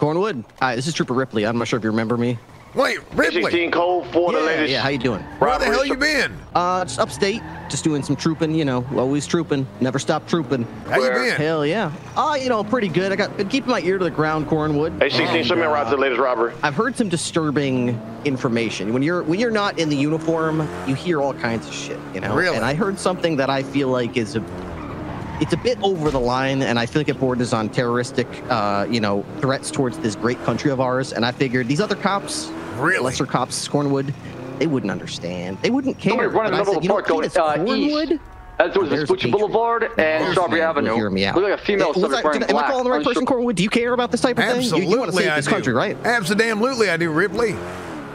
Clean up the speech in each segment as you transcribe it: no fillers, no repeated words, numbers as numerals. Cornwood. Hi, this is Trooper Ripley. I'm not sure if you remember me. Wait, Ripley! 16 Code for the latest. Yeah, how you doing? Where the hell you been? Just upstate. Just doing some trooping, you know. Always trooping. Never stop trooping. How you been? Hell yeah. Oh, you know, pretty good. Been keeping my ear to the ground, Cornwood. Hey, 16, show me around to the latest robbery. I've heard some disturbing information. When you're not in the uniform, you hear all kinds of shit, you know? Really? And I heard something that I feel like is it's a bit over the line, and I feel like it borders on terroristic, you know, threats towards this great country of ours. And I figured these other cops, really? Lesser cops, Cornwood, they wouldn't understand. They wouldn't care. Somebody running the middle of the park going Cornwood? East. That was the Spooch Boulevard and Strawberry avenue. Hear me out. Look like a female subject wearing black. Am I calling the right person, Cornwood? Do you care about this type of thing? You want to save this country, right? Absolutely, I do, Ripley.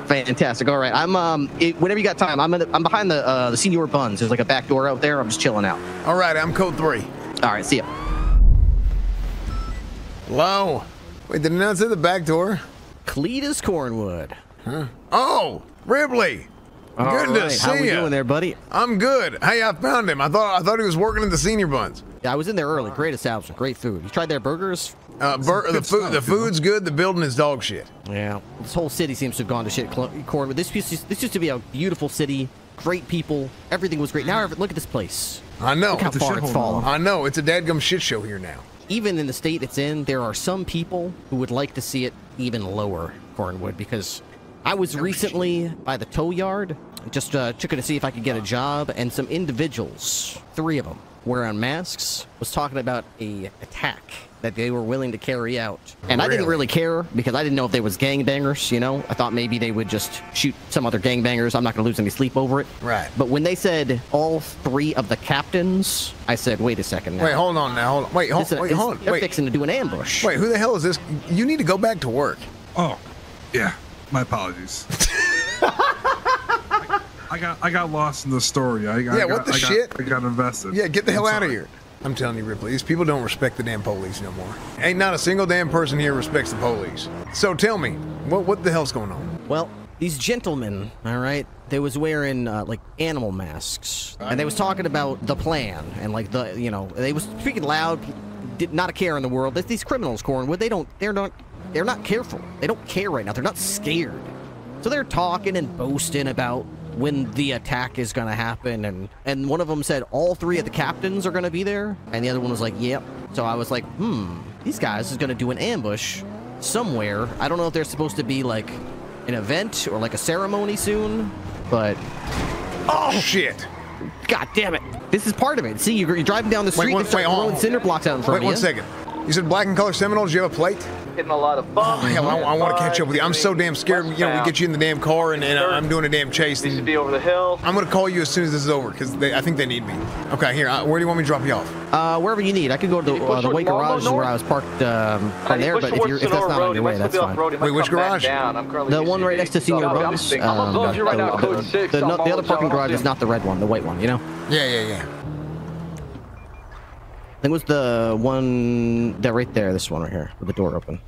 Fantastic. All right, I'm whenever you got time, I'm behind the Senior Buns. There's like a back door out there. I'm just chilling out. All right, I'm code 3. All right, see ya. Hello. Wait, did it not say the back door? Cletus Cornwood. Huh? Oh, Ripley. Good to see you. How you doing there, buddy? I'm good. Hey, I found him. I thought he was working at the Senior Buns. Yeah, I was in there early. Great establishment, great food. You tried their burgers? The food's good. The building is dog shit. Yeah, this whole city seems to have gone to shit. Cornwood, this used to be a beautiful city, great people. Everything was great. Now look at this place. I know. Look how far it's fallen. I know. It's a dadgum shit show here now. Even in the state it's in, there are some people who would like to see it even lower, Cornwood, because I was recently by the tow yard, just checking to see if I could get a job, and some individuals, 3 of them, wearing masks, was talking about an attack that they were willing to carry out. And really? I didn't really care because I didn't know if they was gangbangers, you know? I thought maybe they would just shoot some other gangbangers. I'm not going to lose any sleep over it. Right. But when they said all 3 of the captains, I said, wait a second now. Wait, hold on now. Hold on. Wait, hold on. They're fixing to do an ambush. Wait, who the hell is this? You need to go back to work. Oh, yeah. My apologies. I got lost in the story. I got invested. Yeah, get the hell out of here. I'm telling you, Ripley, these people don't respect the damn police no more. Ain't not a single damn person here respects the police. So tell me, what the hell's going on? Well, these gentlemen, all right, they was wearing like animal masks, and they was talking about the plan and like the, you know, they was speaking loud, not a care in the world. These criminals, Cornwood, they're not careful. They don't care right now. They're not scared. So they're talking and boasting about when the attack is going to happen. And one of them said all 3 of the captains are going to be there. And the other one was like, yep. So I was like, these guys is going to do an ambush somewhere. I don't know if there's supposed to be like an event or like a ceremony soon, but... Oh, shit. God damn it. This is part of it. See, you're driving down the street and start throwing cinder blocks out in front of you. Wait one second. You said black and color Seminoles. Do you have a plate? Getting a lot of bumps. Oh, hell, I want to catch up with you. I'm so damn scared. You know, we get you in the damn car, and I'm doing a damn chase. Needs to be over the hill. I'm gonna call you as soon as this is over, because I think they need me. Okay, here. Where do you want me to drop you off? Wherever you need. I could go to the white garage where I was parked from there, but if that's not on your way, that's fine. Wait, which garage? The one right next to Senior Buns. The other parking garage is not the red one, the white one. You know? Yeah. I think it was the one that right there, this one right here, with the door open.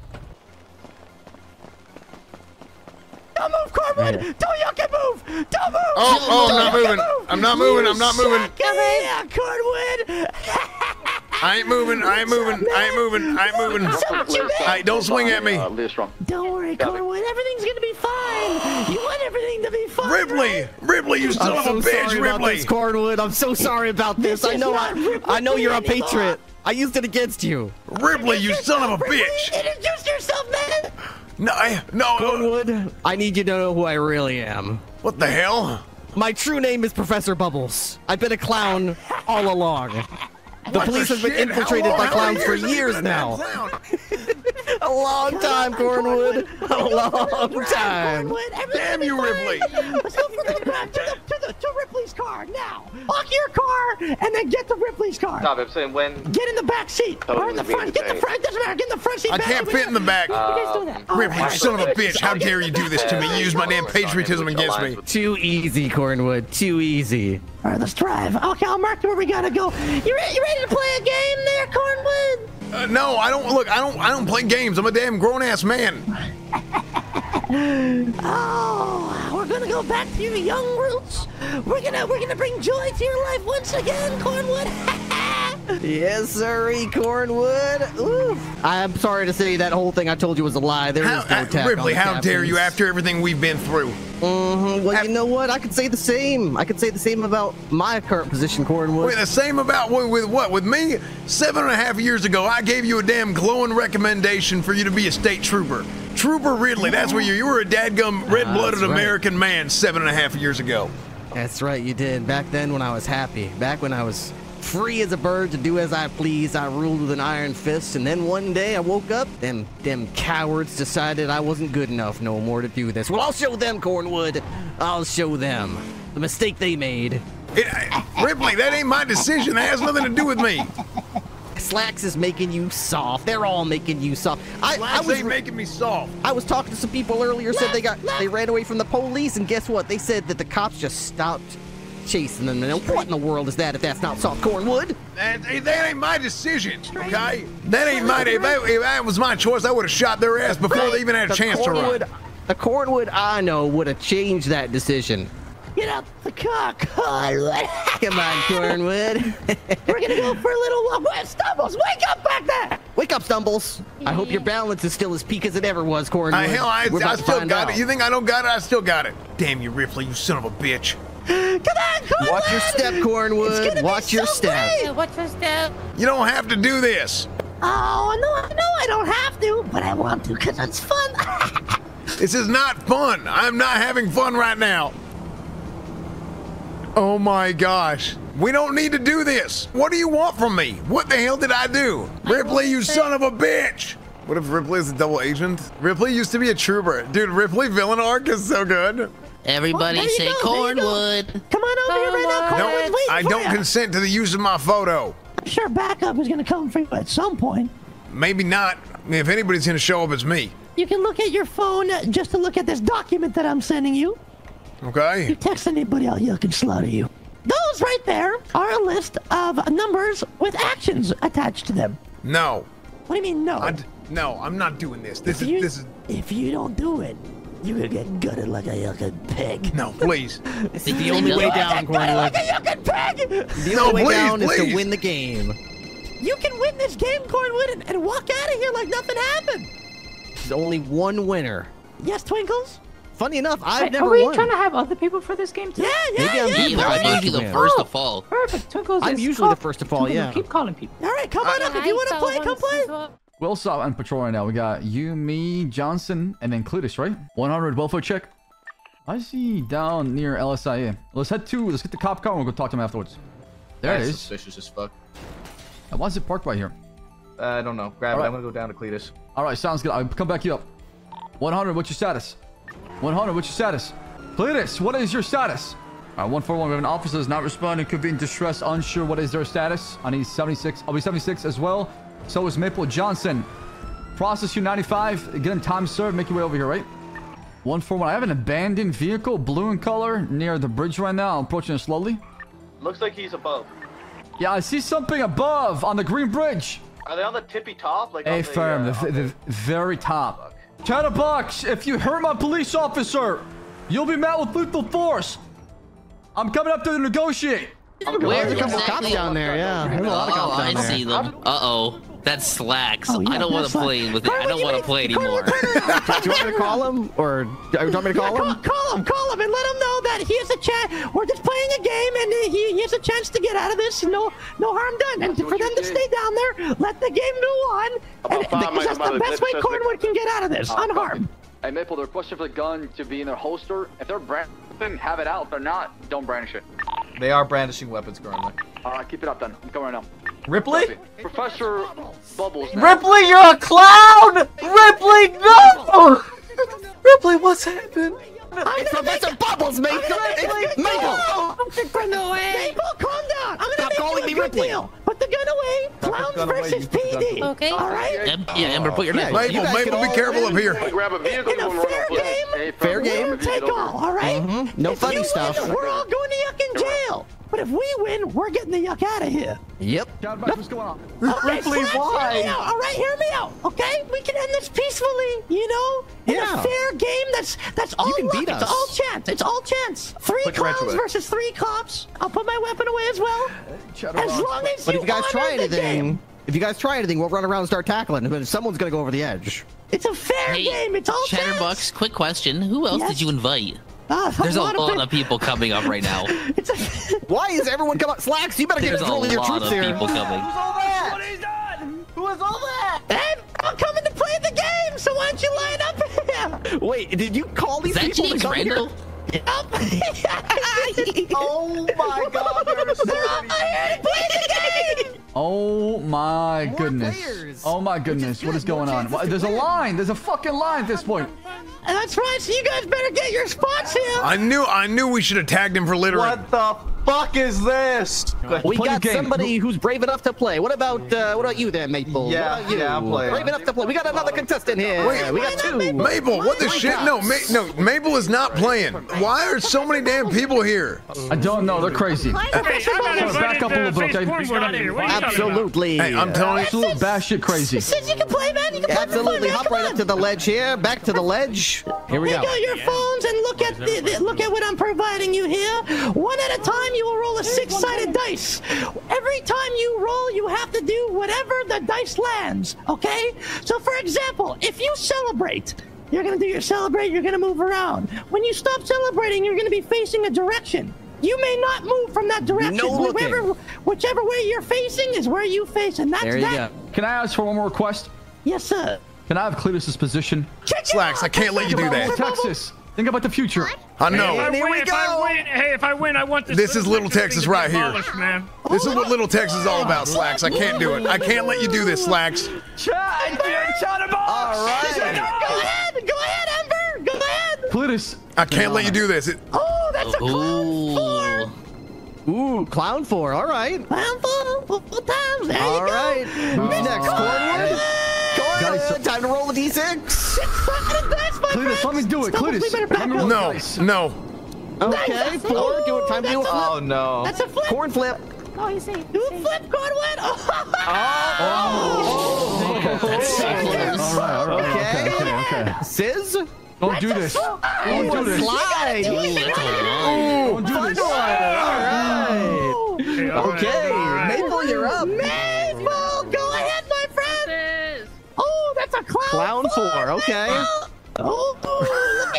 Don't move, Cornwood! Yeah. Don't you can move! Don't move! I'm not moving. Yeah, Cornwood! I ain't moving. Hey, don't swing at me. Don't worry, Cornwood. Everything's gonna be fine. You want everything to be fine. Ripley, you son of a bitch, Ripley. About this, Cornwood. I'm so sorry about this. I know you're a patriot. I used it against you. Ripley, you son of a bitch. Introduce yourself, man. No. Cornwood, I need you to know who I really am. What the hell? My true name is Professor Bubbles. I've been a clown all along. The police have been infiltrated by clowns for years now. A long time, Cornwood. A long time. Damn you, Ripley. Let's go from the ground to Ripley's car now. Lock your car and then get to Ripley's car. Stop it. Saying when. Get in the back seat. Or in the front. Get in the front. Doesn't matter. Get in the front seat. I can't fit in the back. Ripley, you son of a bitch. How dare you do this to me? You use my damn patriotism against me. Too easy, Cornwood. Too easy. All right, let's drive. Okay, I'll mark where we gotta go. You ready to play a game there, Cornwood? No, I don't. Look, I don't play games. I'm a damn grown-ass man. Oh, we're gonna go back to your young roots. We're gonna bring joy to your life once again, Cornwood. Yes, sirree, Cornwood. Oof. I'm sorry to say that whole thing I told you was a lie. There is no attack. Ripley, how dare you after everything we've been through? Well, you know what? I could say the same. I could say the same about my current position, Cornwood. Wait, the same about what? With me? 7.5 years ago, I gave you a damn glowing recommendation for you to be a state trooper. Trooper Ripley, that's what you were a dadgum red-blooded American man 7.5 years ago. That's right, you did. Back then when I was happy. Back when I was free as a bird to do as I please, I ruled with an iron fist, and then one day I woke up, them cowards decided I wasn't good enough no more to do this. Well, I'll show them, Cornwood. I'll show them the mistake they made. Ripley, that ain't my decision. That has nothing to do with me. Slacks is making you soft. They're all making you soft. Slacks ain't making me soft. I was talking to some people earlier, said they ran away from the police, and guess what? They said that the cops just stopped chasing them. Now, what in the world is that if that's not soft, Cornwood? That ain't my decision, okay? That ain't my... If that was my choice, I would have shot their ass before they even had a chance to run. The Cornwood I know would have changed that decision. Get up the car, Cornwood. Come on, Cornwood. We're gonna go for a little walk. Where's Stumbles? Wake up back there! Wake up, Stumbles. I hope your balance is still as peak as it ever was, Cornwood. I still got it. You think I don't got it? I still got it. Damn you, Ripley, you son of a bitch. Come on, Cornwood. Watch your step, Cornwood. Watch your step. Watch your step. You don't have to do this. Oh, no, I know I don't have to, but I want to because it's fun. This is not fun. I'm not having fun right now. Oh my gosh. We don't need to do this. What do you want from me? What the hell did I do? Ripley, you son of a bitch. What if Ripley is a double agent? Ripley used to be a trooper. Dude, Ripley villain arc is so good. Everybody say Cornwood. Come on over here right now, Cornwood. No, I don't consent to the use of my photo. I'm sure backup is going to come for you at some point. Maybe not. I mean, if anybody's going to show up, it's me. You can look at your phone just to look at this document that I'm sending you. Okay. You text anybody out, you can slaughter you. Those right there are a list of numbers with actions attached to them. No. What do you mean no? No, I'm not doing this. This is. If you don't do it, you will get gutted like a yuckin' pig. No, please. It's the only way down, Cornwood. The only way down is to win the game. You can win this game, Cornwood, and walk out of here like nothing happened. There's only one winner. Yes, Twinkles? Funny enough, Wait, are we trying to have other people for this game too? Yeah. I'm usually the first to fall. Perfect. Twinkles is usually the first to fall, yeah. Keep calling people. All right, come on up. If you want to play, come play. We'll stop and patrol right now. We got you, me, Johnson, and then Cletus, right? 100 welfare check. I see down near LSIA. Let's get the cop car and we'll go talk to him afterwards. There it is. Suspicious as fuck. Now, why is it parked right here? I don't know. Grab it. I'm going to go down to Cletus. All right, sounds good. I'll come back you up. 100, what's your status? 100, what's your status? Cletus, what is your status? All right, 141, we have an officer is not responding, could be in distress, unsure what is their status. I need 76. I'll be 76 as well. So is Maple Johnson. Process you 95, get him time served, make your way over here, right? 141, I have an abandoned vehicle, blue in color, near the bridge right now. I'm approaching it slowly. Looks like he's above. Yeah, I see something above on the green bridge. Are they on the tippy top? Like the very top. Chatterbox, if you hurt my police officer, you'll be met with lethal force. I'm coming up to negotiate. There's a couple cops down there, yeah. There's a lot of cops down there. I see them. Uh-oh. That's Slacks. Oh, yeah, I don't want to play with it. I don't want to play anymore. Do you want me to call him? Or do you want me to call him? Call him and let him know that he has a chance. We're just playing a game and he has a chance to get out of this. No harm done. And for them to stay down there, let the game go on. Because that's the best way Cornwood can get out of this, unharmed. Hey, Maple, they're pushing for the gun to be in their holster. If they're brandishing, have it out. If they're not, don't brandish it. They are brandishing weapons currently. Keep it up then. I'm coming right now. Ripley? Professor Bubbles. Ripley, you're a clown! Ripley, no! Ripley, what's happened? It's Professor Bubbles, Maple! It's Maple! No way! Maple, calm down! I'm gonna call me Ripley! Put the gun away! Clowns versus PD! Okay. Alright? Yeah, Amber, put your knife away. Maple, be careful up here. Grab a vehicle. In a fair game, we'll take all, alright? No funny stuff. We're all going to yuckin' jail! But if we win, we're getting the yuck out of here. Yep. What's going on? Ripley, why? All right, hear me out, okay? We can end this peace peacefully, you know? Yeah. In a fair game, that's all luck. It's all chance. It's all chance. Three clowns versus three cops. I'll put my weapon away as well. As long as you honor the game. If you guys try anything, we'll run around and start tackling. But someone's gonna go over the edge. It's a fair game. It's all chance. Chatterbox, quick question: who else did you invite? There's a lot of people coming up right now. Why is everyone coming up? Slacks, you better get control of your troops here. There's a lot of people coming. Who's all that? What is that? Who is all that? Hey, I'm coming to play the game, so why don't you line up here? Wait, did you call these people to come here? Oh my god, they're all here to play the game! Oh my goodness. Oh my goodness, what is going on? There's a line, there's a fucking line at this point. And that's right, so you guys better get your spots here. I knew we should have tagged him for littering. What the fuck is this? We got somebody who's brave enough to play. What about you there, Maple? Yeah, yeah, I'm playing. Brave enough to play. We got another contestant here. Wait, we got two. Maple, what the shit? No, no, Maple is not playing. Why are so many damn people here? I don't know. They're crazy. Back up a little bit, okay? Absolutely. Hey, I'm telling you, absolute batshit crazy. Since you can play, man, you can play. Absolutely. Hop right up to the ledge here. Back to the ledge. Here we go. Take out your phones and look at what I'm providing you here. One at a time. You will roll a six-sided dice. Every time you roll, you have to do whatever the dice lands, okay? So, for example, if you celebrate, you're going to do your celebrate, you're going to move around. When you stop celebrating, you're going to be facing a direction. You may not move from that direction. No looking. Whichever way you're facing is where you face, and that's that. There you go. Can I ask for one more request? Yes, sir. Can I have Cletus's position? Slacks, I can't let you do that. Texas. Think about the future. I know. Hey, if I win, I want this. This is Little Texas right here. Man. This is what Little Texas is all about, Slacks. I can't do it. I can't let you do this, Slacks. Chatterbox. All right. Go ahead. Go ahead, Ember. Go ahead. Cletus. I can't let you do this. Oh, that's a clown four. Ooh, clown four. All right. Clown four. There you go. All right. Next Cornwood. Time to roll a d6. Cletus, let me do it. Cletus, no, no. Okay, four. Do it. Time to do it. Oh no. That's a flip. Corn flip. Oh, you see. Do a flip, Cornwood. Oh. Okay. Okay. Sizz. Don't do this. Don't do this. Slide. Don't do this. All right. Okay. Maple, you're up. Clown four, okay. Oh, look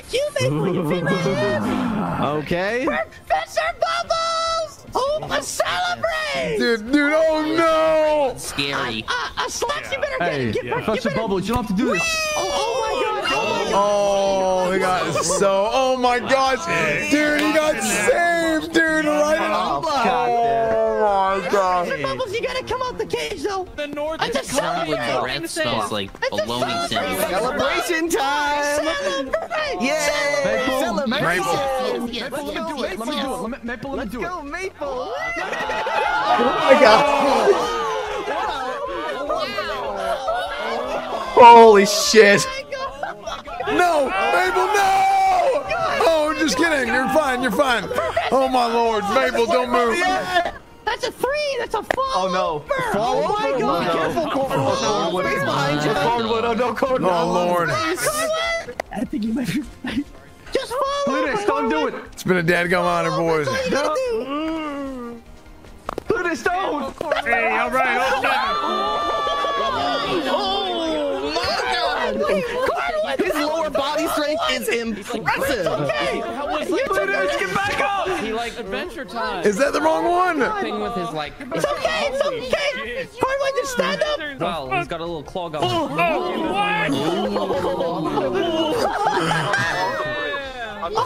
at you, Maple, you female ass. Okay. Professor Bubbles! Oh, let's celebrate! Dude, oh no! Scary. Slacks, you better get it. Professor Bubbles, you don't have to do this. Oh my god, oh my god. Oh my gosh. Dude, he got saved, dude, right on the Oh my god. Professor Bubbles, you gotta come out the cage, though. It's a celebration time! Celebrate! Yay! Maple, let me do it. Maple, let me do it. Let's go, Maple! Oh my god! Holy shit! No! Maple, no! Oh, just kidding. You're fine. You're fine. Oh my lord, Maple, don't move. That's a three! That's a fall! Oh no! Fall! Oh my god! No. Careful, Cornwood! Oh, no, he's behind you! Cornwood! Oh no, Cornwood! Oh lord! I think you might be right. Just fall! Cletus, don't do it! It's been a dadgum honor, boys! Cletus, don't! Hey, alright, all done! Oh my god! Cornwood! His lower body strength is impressive! Okay! Cletus, get back up! Adventure time. Is that the wrong one? With his, like, it's okay. It's okay. Cornwood, just stand up. Well, he's got a little clog on. Oh, what? Oh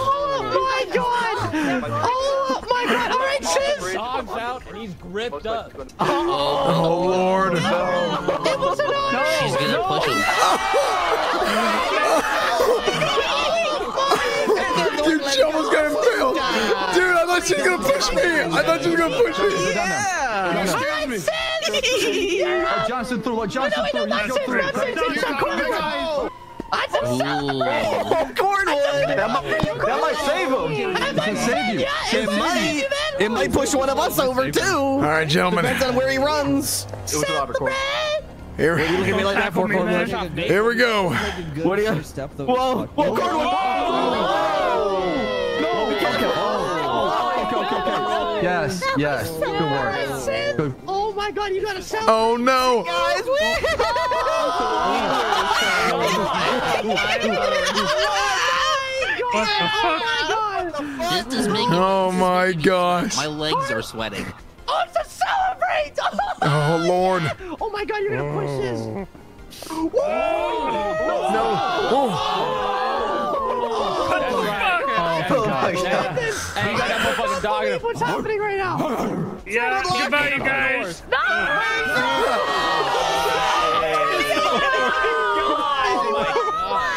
my god. Oh my god. All right, sis. Dog's out and he's gripped up. Oh lord. It was an honor. She's gonna push him. Dude, she almost got him killed. Dude. I thought she was gonna push me! I thought she was gonna push me! Yeah! Alright, Sid! Johnson threw, Johnson threw, I just celebrated! Oh, Cornwood! That might save him! That might save you! It might push one of us over, too! Alright, gentlemen. Depends on where he runs! It was a lot of Cornwood. Here we go. What do you? Whoa! Whoa! Whoa! Yes, yes. Good work. Oh my God! You got a sound. Oh no! Oh my gosh! My legs are sweating. Oh, to celebrate! Oh Lord! Oh my God, you're gonna push this! Whoa! No! Oh my God! Hey, you got that motherfucking dog in it. What's happening right now? Yeah, goodbye, you guys. No!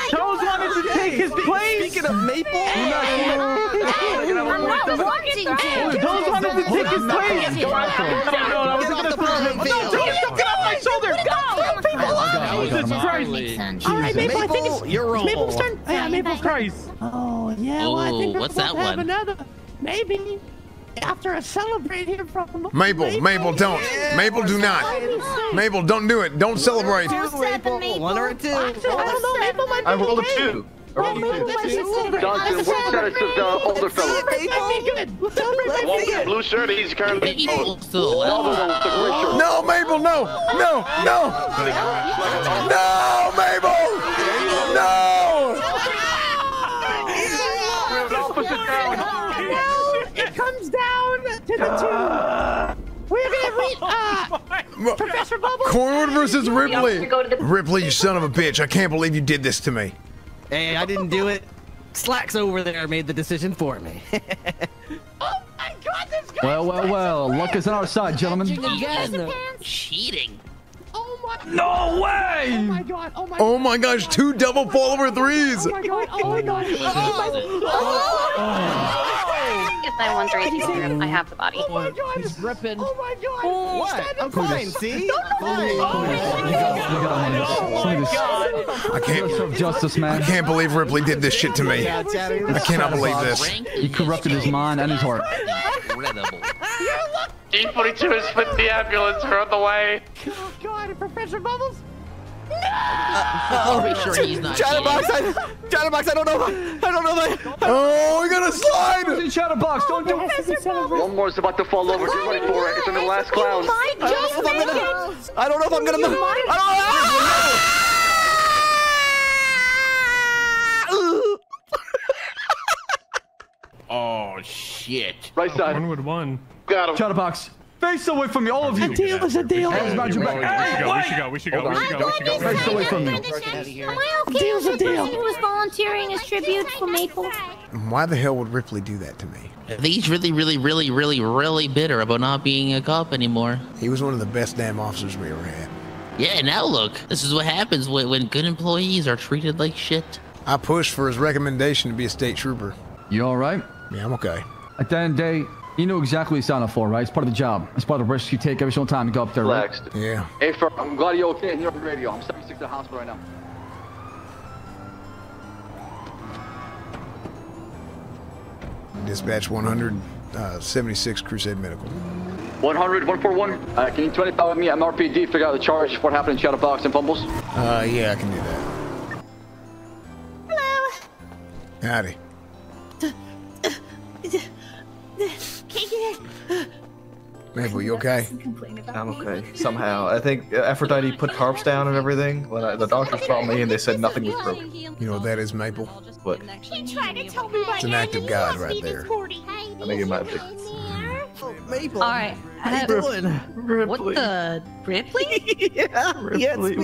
Charles wanted to take his place. Speaking of Maple. I'm not walking. Those wanted to take his place. No, I was going to throw him. No, don't get off my shoulder. Go. People up. Jesus Christ. All right, Maple, I think it's Maple's turn. Yeah, Maple Christ. Oh, yeah. Well, I think we'll have another. Maybe. After a celebrate here from Maple. Maple, don't. Maple, do not. Maple, don't do it. Don't celebrate. One or two. I don't know. Maple might be I rolled a two. Don't do the older fellow. Blue shirt, he's currently no, Mabel, no, no, no, no, Mabel, no. It comes down to the two. We're gonna read Professor Bubbles. Cornwood versus Ripley. Ripley, you son of a bitch! I can't believe you did this to me. Hey, I didn't do it. Slacks over there made the decision for me. Oh my God, this guy! Well, well, well. Luck is on our side, gentlemen. Again. Cheating. Oh my! No way! Oh my God! Oh my! Oh my gosh! Two double follower threes! Oh my God! Oh my God! If I want to raise the room, I have the body. Oh my God! He's ripping. Oh my God! Oh, what? I'm fine. See? No, no, no. Oh my God! I can't. Justice, man. I can't believe Ripley did this shit to me. I cannot believe this. He corrupted his mind and his heart. Incredible. 842 is with the ambulance. We're on the way. Oh God, Professor Bubbles. No! Sure he's not Chatterbox, Chatterbox, I don't know that. Oh, we got a slide! Chatterbox, don't do it. One more is about to fall over. Get ready for it. It's in the last clown. I don't know if I'm gonna. I don't know. Oh shit! Right side. Cornwood won. Got him. Chatterbox. Face away from me, all of you. A deal is a deal. We should go. Face away from me. Am I okay? Deal's a deal. He was volunteering as tribute for Maple. Why the hell would Ripley do that to me? I think he's really bitter about not being a cop anymore. He was one of the best damn officers we ever had. Yeah, now look. This is what happens when good employees are treated like shit. I pushed for his recommendation to be a state trooper. You all right? Yeah, I'm okay. At the end of the day, you know exactly what you signed up for, right? It's part of the job. It's part of the risk you take every single time you go up there, right? Yeah. Hey, Fer, I'm glad you're okay. You're on the radio. I'm 76 at the hospital right now. Dispatch 176 Crusade Medical. 100, 141. Can you 25 with me? I'm RPD. Figure out the charge. What happened in Shadowbox and Fumbles? Yeah, I can do that. Hello. Howdy. Maple, you okay? I'm okay. Somehow, I think Aphrodite put tarps down and everything. When the doctors called me and they said nothing was broken. You know what that is, Maple? What? He tried to tell me it's an act of God right there. I think it might be. Maple. All right. Ripley. What the Ripley? Yeah, Ripley.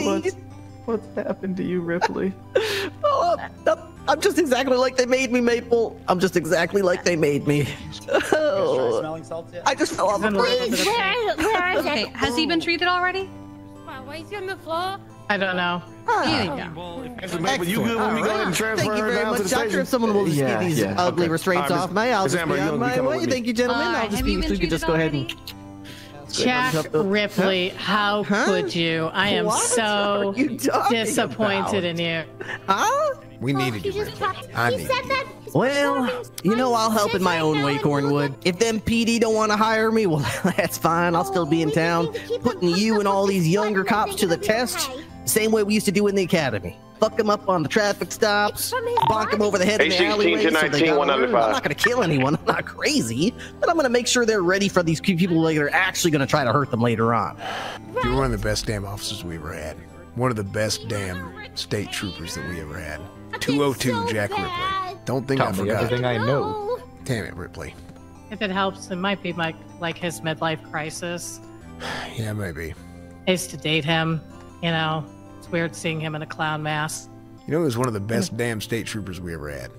What's happened to you, Ripley? Oh, I'm just exactly like they made me, Maple. I'm just exactly like they made me. Oh, I just fell off the bridge. Okay, has he been treated already? Why is he on the floor? I don't know. Maple, you good when we go ahead and transfer her down to the station? Thank you very much, Doctor. If someone will just get these ugly restraints off my house. Thank you, gentlemen. I'll just be so you could just go ahead and... Jack Ripley, how could you? I am so disappointed in you. Huh? We needed you, Ripley. Well, you know, I'll help in my own way, Cornwood. If them PD don't want to hire me, well, that's fine. I'll still be in town, putting you and all these younger cops to the test, same way we used to do in the academy. Fuck them up on the traffic stops, bonk them over the head in the alleyways. I'm not going to kill anyone. I'm not crazy, but I'm going to make sure they're ready for these people that are actually going to try to hurt them later on. You were one of the best damn officers we ever had. One of the best damn state troopers that we ever had. 202 Jack Ripley. Don't think I forgot. Everything I know. Damn it, Ripley. If it helps, it might be like his midlife crisis. Yeah, maybe. I used to date him, you know. It's weird seeing him in a clown mask. You know, he was one of the best damn state troopers we ever had.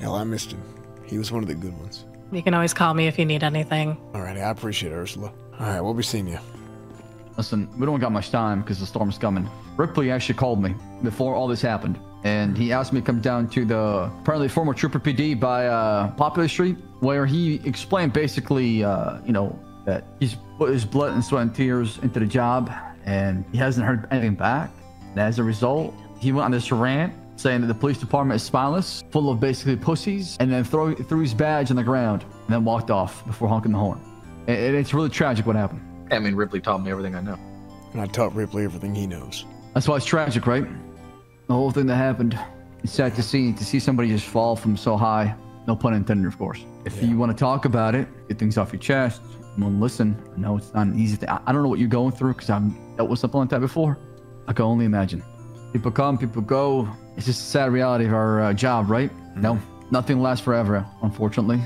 Hell, I missed him. He was one of the good ones. You can always call me if you need anything. All right, I appreciate it, Ursula. All right, we'll be seeing you. Listen, we don't got much time because the storm's coming. Ripley actually called me before all this happened, and he asked me to come down to the apparently former Trooper PD by Poplar Street, where he explained basically, you know, that he's put his blood and sweat and tears into the job, and he hasn't heard anything back. And as a result, he went on this rant saying that the police department is spineless, full of basically pussies, and then threw his badge on the ground and then walked off before honking the horn. And it's really tragic what happened. I mean, Ripley taught me everything I know. And I taught Ripley everything he knows. That's why it's tragic, right? The whole thing that happened. It's sad to see somebody just fall from so high. No pun intended, of course. If you want to talk about it, get things off your chest. Listen, I know it's not an easy thing. I don't know what you're going through because I've dealt with something like that before. I can only imagine. People come, people go. It's just a sad reality of our job, right? No, nothing lasts forever, unfortunately.